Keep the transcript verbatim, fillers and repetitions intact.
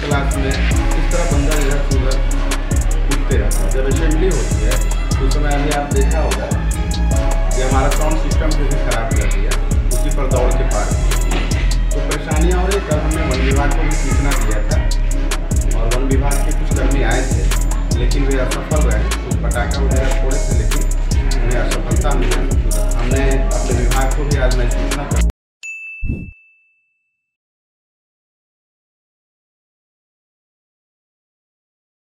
Class में इस तरह बंदा इधर उधर उठते रहता है। जब असेंबली होती है उस समय अभी आप देखा होगा कि हमारा साउंड सिस्टम क्योंकि खराब कर दिया, उसी पर दौड़ के पार तो परेशानियाँ हो रही। तब हमने वन विभाग को भी सूचना दिया था और वन विभाग के कुछ कर्मी आए थे, लेकिन वे असफल रहे। कुछ तो पटाखा वगैरह छोड़े थे लेकिन उन्हें असफलता मिली। हमने अपने विभाग को भी आज मैं सूचना